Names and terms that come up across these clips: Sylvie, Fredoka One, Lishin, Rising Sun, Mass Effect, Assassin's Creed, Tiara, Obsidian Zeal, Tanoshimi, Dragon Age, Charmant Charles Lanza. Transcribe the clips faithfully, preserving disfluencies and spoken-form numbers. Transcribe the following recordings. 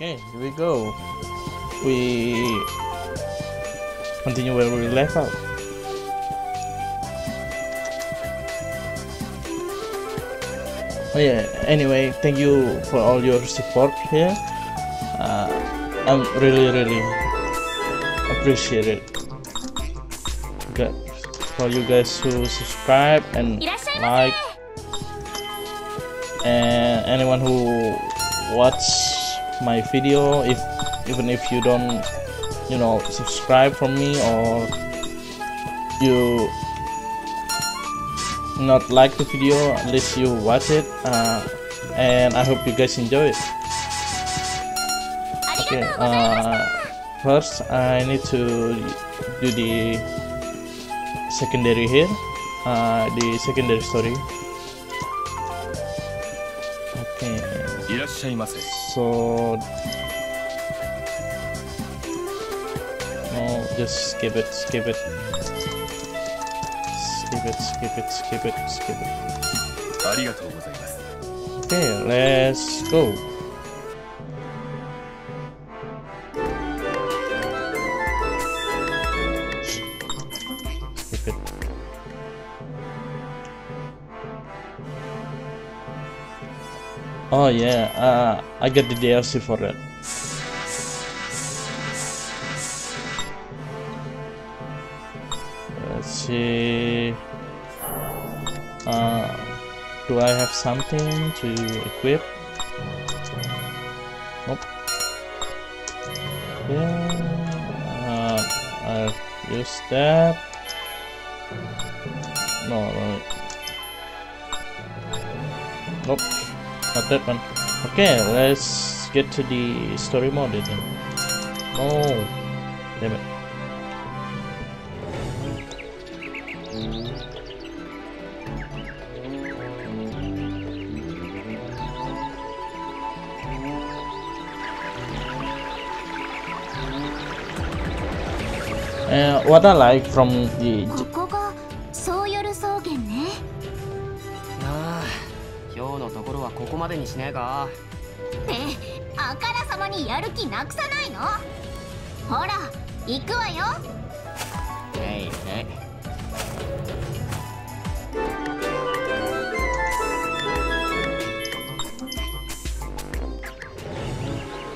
Okay, here we go. We continue where we left off. Oh yeah, anyway, thank you for all your support here. Uh, I'm really really appreciate it. Good. For you guys who subscribe and like, and anyone who watches my video, if even if you don't, you know, subscribe for me, or you not like the video, at least you watch it, uh, and I hope you guys enjoy it. Okay, uh, first I need to do the secondary here, uh, the secondary story. So no, just skip it, skip it, skip it, skip it, skip it, skip it. Okay, let's go. Skip it. Oh yeah, uh, I got the D L C for that. Let's see. Uh, do I have something to equip? Nope. Yeah, uh, I've used that. No, no. Nope. Not that one. Okay, let's get to the story mode then. Oh, damn it. Uh, what I like from the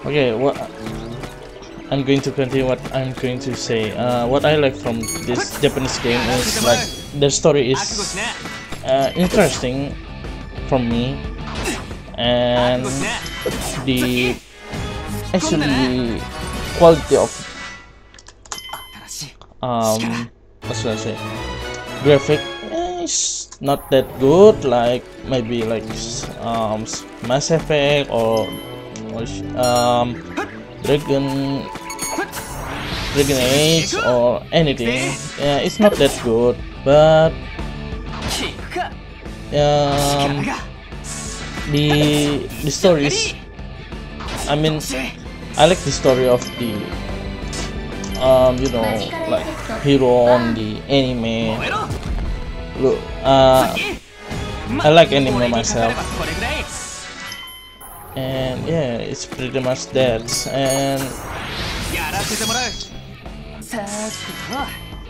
Okay, what I'm going to continue what I'm going to say. Uh, what I like from this Japanese game is like the story is uh, interesting for me. And the actually quality of um what should I say, graphic is not that good, like maybe like um Mass Effect or um Dragon Dragon Age or anything. Yeah, it's not that good, but um. The, the stories, I mean, I like the story of the, um, you know, like, hero on the anime. Look, uh, I like anime myself. And yeah, it's pretty much that. And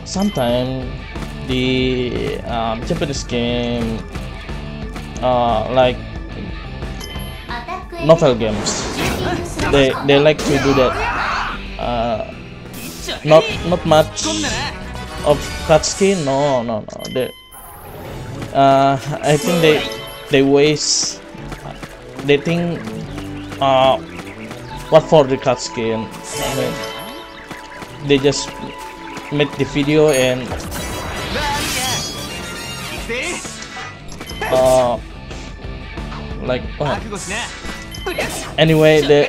sometimes the um, Japanese game, uh, like, novel games, they they like to do that. Uh, not not much of cutscene. No, no, no. They, uh, I think they they waste. They think, uh, what for the cutscene? I mean, they just made the video and uh, like. Oh. Anyway, the,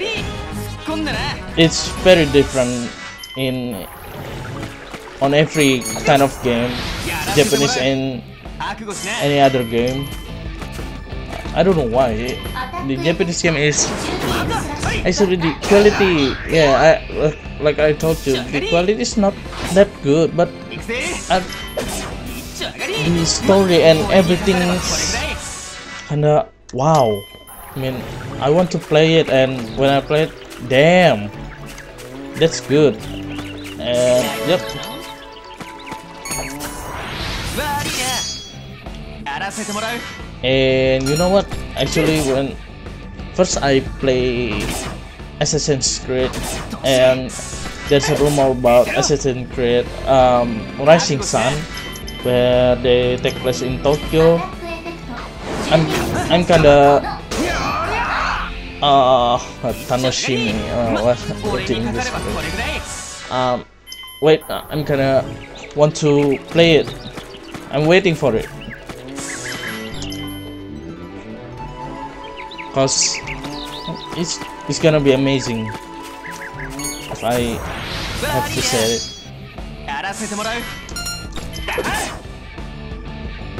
it's very different in on every kind of game, Japanese and any other game. I don't know why the Japanese game is actually the quality. Yeah, I, like I told you, the quality is not that good, but I, the story and everything is kinda wow. I mean, I want to play it, and when I play it, Damn, that's good. Uh, yep. And you know what? Actually, when first I play Assassin's Creed, and there's a rumor about Assassin's Creed um, Rising Sun, where they take place in Tokyo. I'm I'm kinda. Uh, Tanoshimi, uh, what, what in English? Um, wait, I'm gonna want to play it. I'm waiting for it. Cause it's, it's gonna be amazing if I have to say it.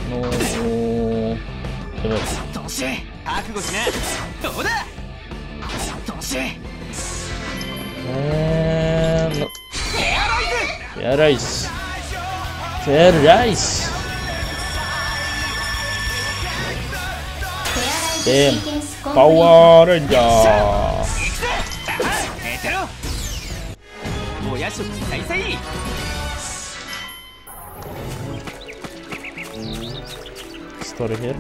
No. Wait. And no. Fair rise. Fair rise. Damn. Power Ranger. Story here.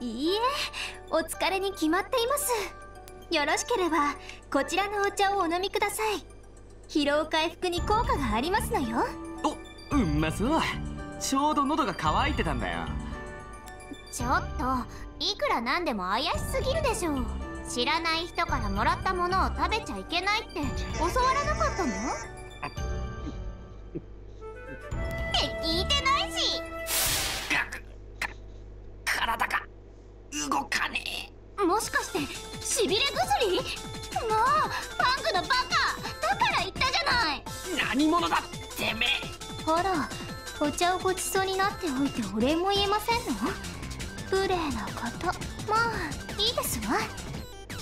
いいえ、お疲れに決まっています。よろしければこちらのお茶をお飲みください。 ほら、お茶をごちそうになっておいてお礼も言えませんの？プレーのこと。まあ、いいですわ。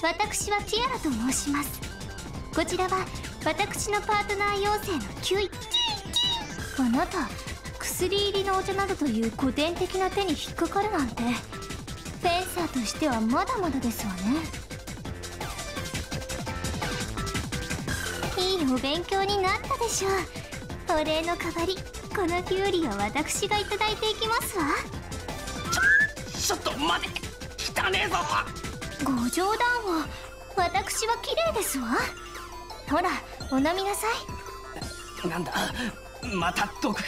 私はティアラと申します。こちらは私のパートナー養成のきゅうい。この後、薬入りのお茶などという古典的な手に引っかからなんて、ペンサーとしてはまだまだですわね。 いいお勉強になったでしょう。お礼の代わりこのキュウリを私がいただいていきますわ。ちょっと待て。汚ねえぞ。ご冗談を。私は綺麗ですわ。ほら、お飲みなさい。なんだ、またどこか。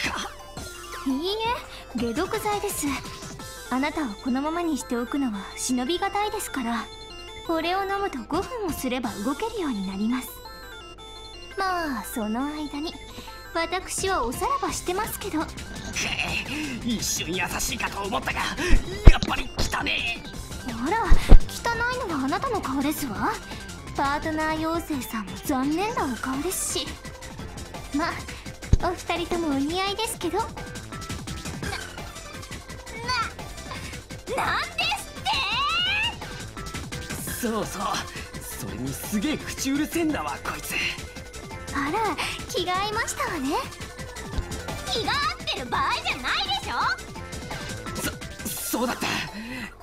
いいえ、解毒剤です。あなたはこのままにしておくのは忍び難いですから、これを飲むとごふんもすれば動けるようになります。 まあその間に私はおさらばしてますけど。一瞬優しいかと思ったが、やっぱり汚ねえ。ほら、汚いのはあなたの顔ですわ。パートナー養成さんも残念なお顔ですし。まあお二人ともお似合いですけど。な、な、なんですって。そうそう、それにすげえ口うるせえんだわこいつ。 腹、着替えましたわね。着替えってる場合じゃないでしょ。そ、そうだった。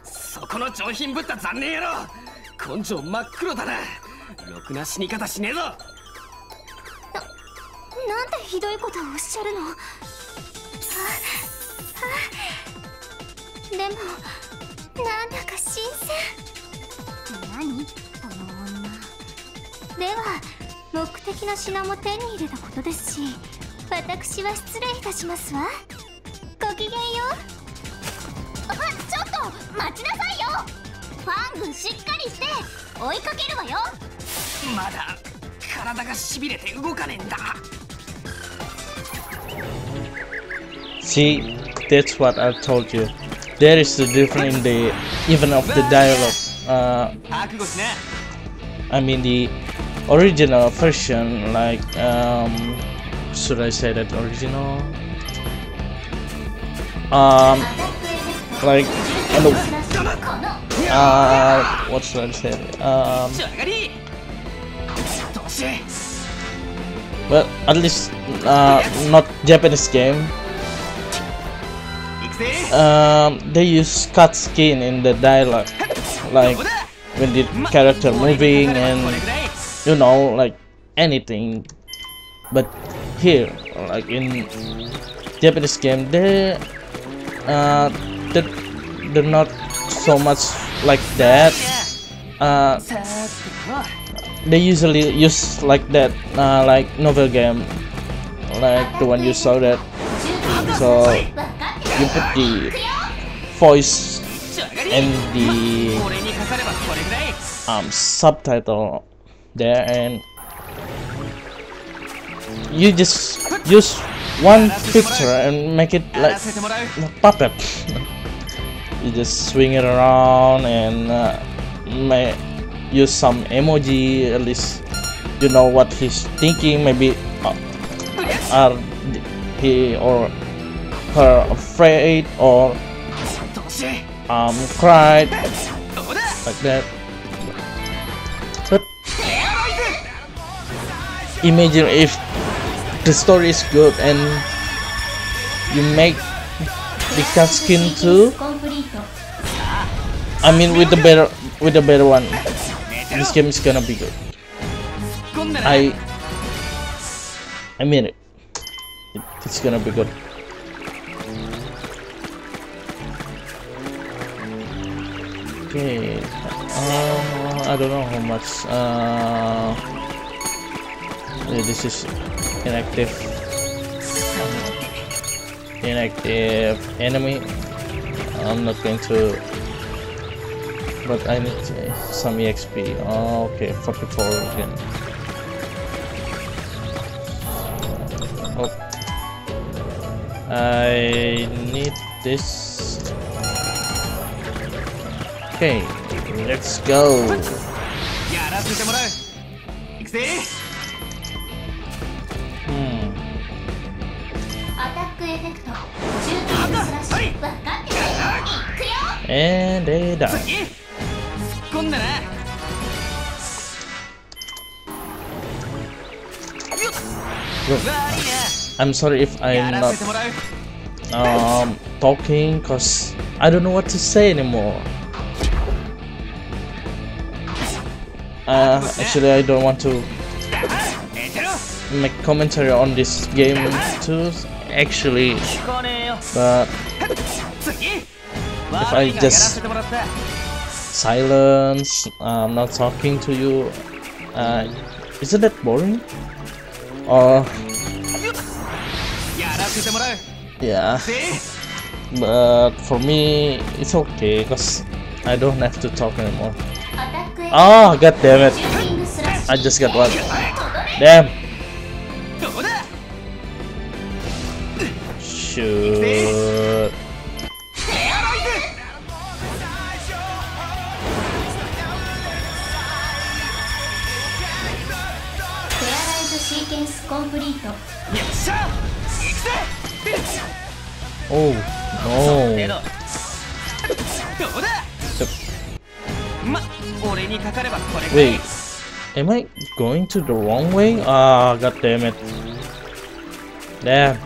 そこの上品ぶった残念野郎。根性真っ黒だな。ろくな死に方しねえぞ。なんてひどいことをおっしゃるの。あ、あ、でも、なんだか新鮮。何この女。では、 See, that's what I told you. There is the difference in the even of the dialogue. Uh, I mean the original version, like um, should I say that original? Um, like, I know, uh, what should I say? Um, well, at least, uh, not Japanese game. Um, they use cutscene in the dialogue, like when the character moving and you know, like anything. But here, like in Japanese game, they uh, they're, they're not so much like that. Uh, they usually use like that, uh, like novel game, like the one you saw that. So you put the voice and the um, subtitle there, and you just use one picture and make it like a puppet. You just swing it around and uh, may use some emoji. At least you know what he's thinking. Maybe uh, are he or her afraid or um cried, like that. But imagine if the story is good and you make the cutscene too. I mean, with the better, with the better one, this game is gonna be good. I, I mean it. it it's gonna be good. Okay. Uh, I don't know how much. Uh, this is. Inactive, inactive enemy. I'm not going to, but I need some E X P. Oh, okay, forty-four again. Oh, I need this. Okay, let's go. And they die. Look, I'm sorry if I'm not um, talking, cause I don't know what to say anymore. Uh, actually, I don't want to make commentary on this game too. Actually, but if I just silence, I'm not talking to you, uh, isn't that boring? Or yeah, but for me it's okay because I don't have to talk anymore. Oh, god damn it! I just got one. Damn. Shoot. Oh no. Wait, am I going to the wrong way? Ah, oh, god damn it. Damn.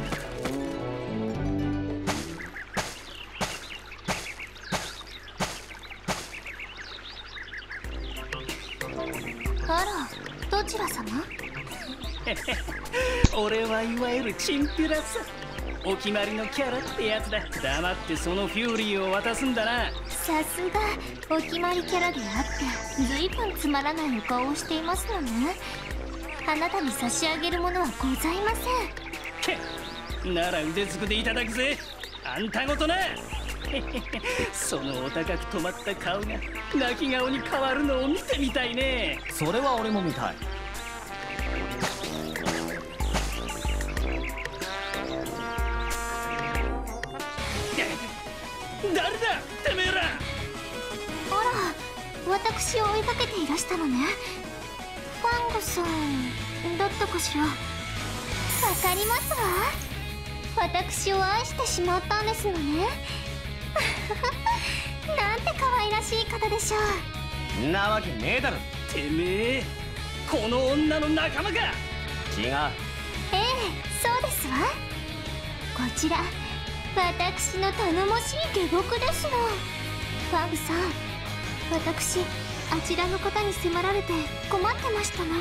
わかりますわ。私を愛してしまったんですのね。なんて可愛らしい方でしょう。んなわけねえだろ。てめえ、この女の仲間か。違う。ええ、そうですわ。こちら、私の頼もしい下僕ですの。ファブさん、私、あちらの方に迫られて困ってましたの。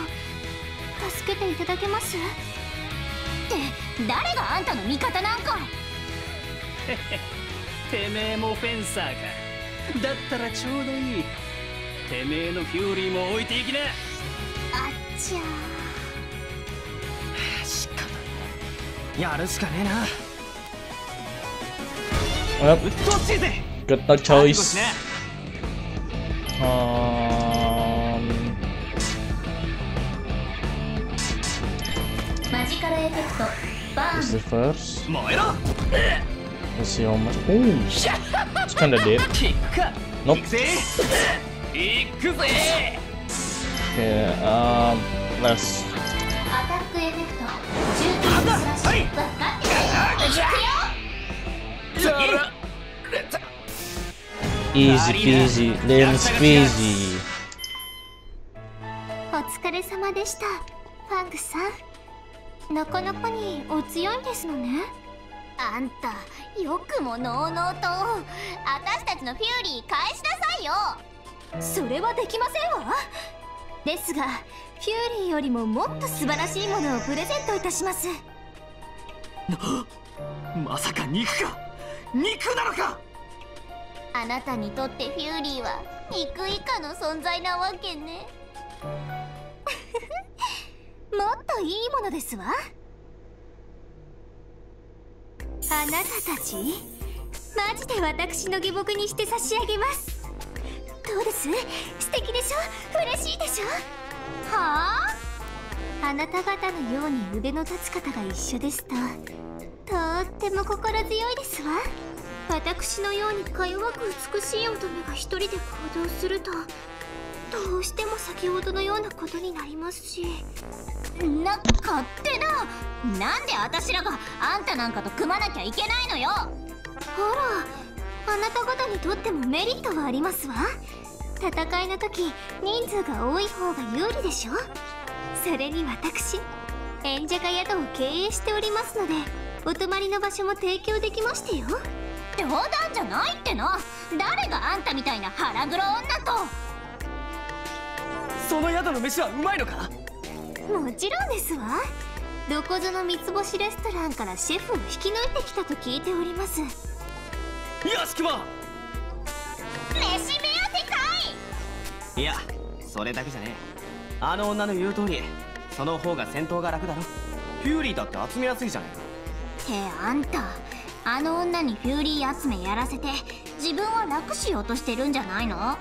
助けていただけます？って誰があんたの味方なんか。てめえもフェンサーか。だったらちょうどいい。てめえのフューリーも置いていきな。あっちゃー、しかもやるしかねえな。うっとうしいぜ。グッドチョイス。Is the first? Let's see how much. Oh, it's kind of dead. Nope. Okay, um, let's. Easy peasy, lemon squeezy. お疲れ様でした、ファングさん。なかなかにお強いんですのね。あんた、よくものうのうと。私たちのフューリー返しなさいよ。それはできませんわ。ですが、フューリーよりももっと素晴らしいものをプレゼントいたします。な、まさか肉か。肉なのか。あなたにとってフューリーは肉以下の存在なわけね。もっといいものですわ。あなたたち、マジで私の下僕にして差し上げます。どうです？素敵でしょ。嬉しいでしょ。はあ、あなた方のように腕の立つ方が一緒ですと、とっても心強いですわ。私のようにか弱く美しい乙女が一人で行動すると、どうしても先ほどのようなことになりますし。な、勝手な。なんで私らがあんたなんかと組まなきゃいけないのよ。ほら、あなた方にとってもメリットはありますわ。戦いの時、人数が多い方が有利でしょ。それに私、演者が宿を経営しておりますので、お泊まりの場所も提供できましてよ。冗談じゃないっての。誰があんたみたいな腹黒女と。その宿の飯はうまいのか。もちろんですわ。どこぞの三つ星レストランからシェフを引き抜いてきたと聞いております。屋敷は飯目当てかい。いや、それだけじゃねえ。あの女の言う通り、その方が戦闘が楽だろ。フューリーだって集めやすいじゃないか。ってあんた、あの女にフューリー集めやらせて自分は楽しようとしてるんじゃないの。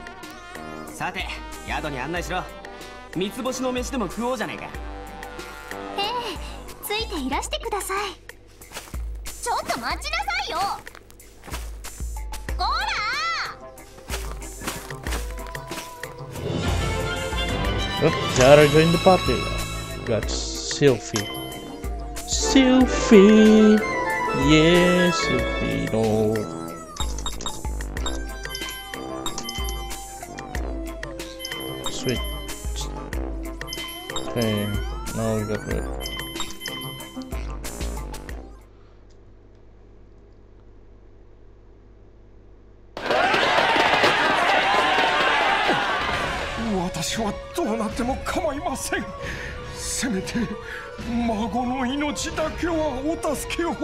さて、宿に案内しろ。三つ星の飯でも食おうじゃねえか。ええ、ついていらしてください。ちょっと待ちなさいよ。こら。Jara joined the party. Got Sylvie. Sylvie. Yes, Sylvie. No.Okay, now we got red. Watashi wa dou natte mo kamaimasen. Semete mago no inochi dake wa o tasuke o.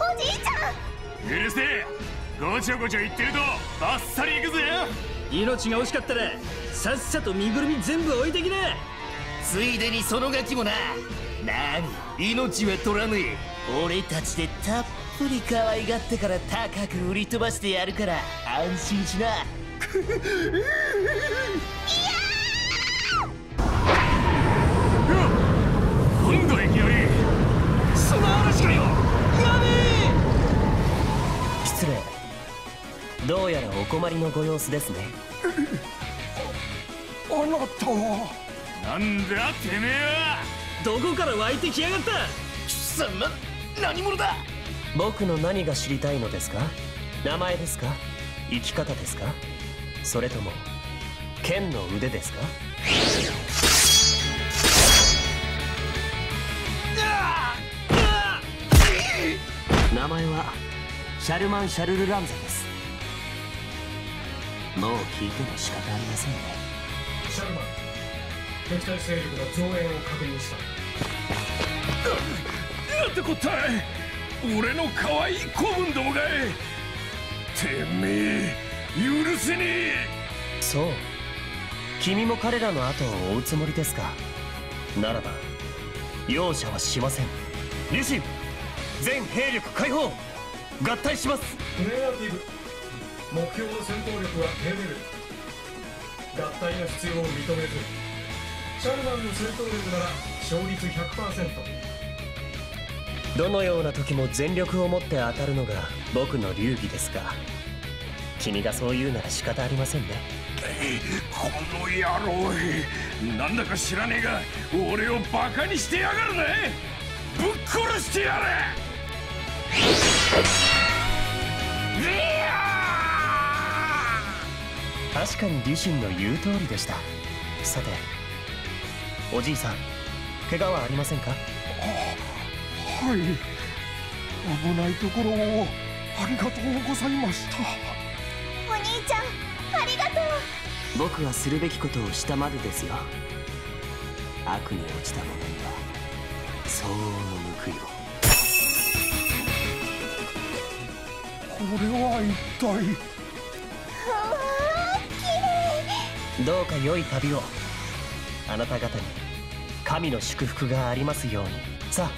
Oji-chan! Urusei! Gocho-gocho itteru to bassari iku ze. Inochi ga oshikatta ra sassa to migurumi zenbu oite kina!ついでにそのガキもな。なに、命は取らねえ。俺たちでたっぷり可愛がってから高く売り飛ばしてやるから安心しな。今度いきなりその嵐かよ。何？失礼。どうやらお困りのご様子ですね。あなたは。なんだてめえは。どこから湧いてきやがった。貴様、何者だ。僕の何が知りたいのですか。名前ですか。生き方ですか。それとも剣の腕ですか。名前はシャルマン・シャルル・ランザです。もう聞いても仕方ありませんね。シャルマン、敵対勢力の増援を確認した。な、なんてこった。俺の可愛い子分どもが。てめえ、許せねえ。そう、君も彼らの後を追うつもりですか。ならば容赦はしません。リシン、全兵力解放。合体します。ネガティブ。目標の戦闘力は低レベル。合体の必要を認めず、シャルマンの戦闘力なら勝率 ひゃくパーセント。 どのような時も全力を持って当たるのが僕の流儀ですが、君がそう言うなら仕方ありませんね。この野郎、なんだか知らねえが俺をバカにしてやがるね。ぶっ殺してやれ。確かにリシンの言う通りでした。さて、おじいさん、怪我はありませんか。あ、はい、危ないところをありがとうございました。お兄ちゃん、ありがとう。僕はするべきことをしたまでですよ。悪に落ちた者には相応の報いを。これは一体。きれい。どうか良い旅を。あなた方に神の祝福がありますように。さあ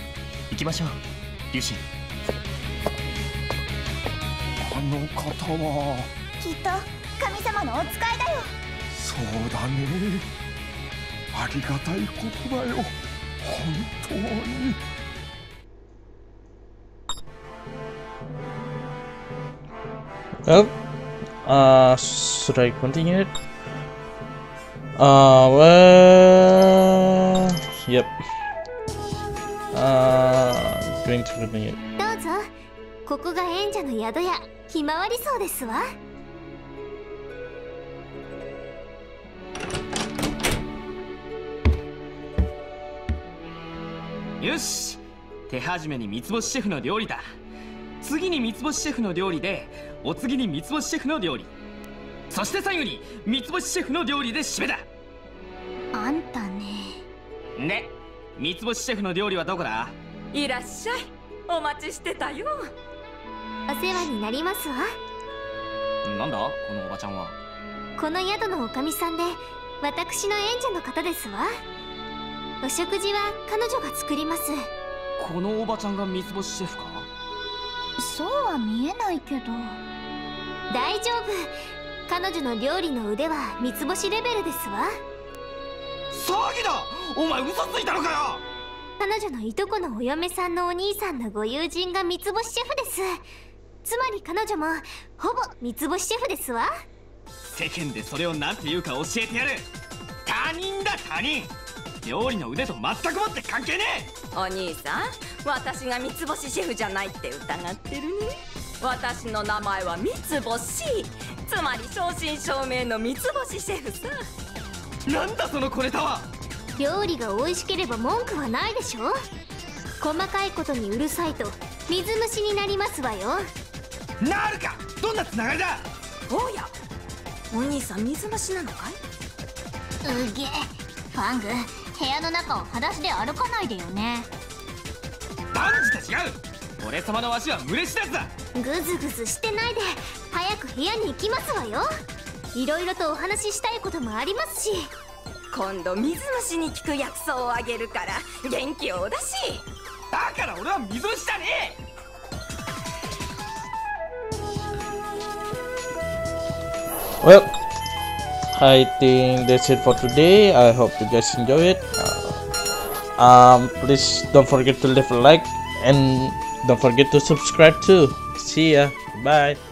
行きましょう、リュシン。あの方はきっと神様のお使いだよ。そうだね、ありがたいことだよ、本当に。Oh, uh, should I continue it? Uh, well, yep. Uh, I'm going to continue it. どうぞ。ここが賢者の宿やひまわり荘ですわ。よし、手始めに三つ星シェフの料理だ。次に三つ星シェフの料理で、お次に三つ星シェフの料理、そして最後に三つ星シェフの料理で締めだ。あんたね。ね、三つ星シェフの料理はどこだ。いらっしゃい、お待ちしてたよ。お世話になりますわ。なんだこのおばちゃんは。この宿のおかみさんで、私の縁者の方ですわ。お食事は彼女が作ります。このおばちゃんが三つ星シェフか。そうは見えないけど。大丈夫、彼女の料理の腕は三つ星レベルですわ。騒ぎだ、お前嘘ついたのかよ。彼女のいとこのお嫁さんのお兄さんのご友人が三つ星シェフです。つまり彼女もほぼ三つ星シェフですわ。世間でそれをなんて言うか教えてやる。他人だ、他人。料理の腕と全くもって関係ねえ。お兄さん、私が三つ星シェフじゃないって疑ってるね。私の名前は三つ星、つまり正真正銘の三つ星シェフさ。なんだその小ネタは。料理が美味しければ文句はないでしょ。細かいことにうるさいと水虫になりますわよ。なるか、どんなつながりだ。おや、お兄さん水虫なのかい。うげえ、ファング、部屋の中を裸足で歩かないでよね。断じて違う、俺様の足は無礼知らずだ。グズグズしてないで早く部屋に行きますわよ。いろいろとお話ししたいこともありますし。今度水虫に効く薬草をあげるから元気をお出し。だから俺は水虫だねえ。Well, I think that's it for today. I hope you guys enjoy it. Um, please don't forget to leave a like and don't forget to subscribe too. See ya. Bye.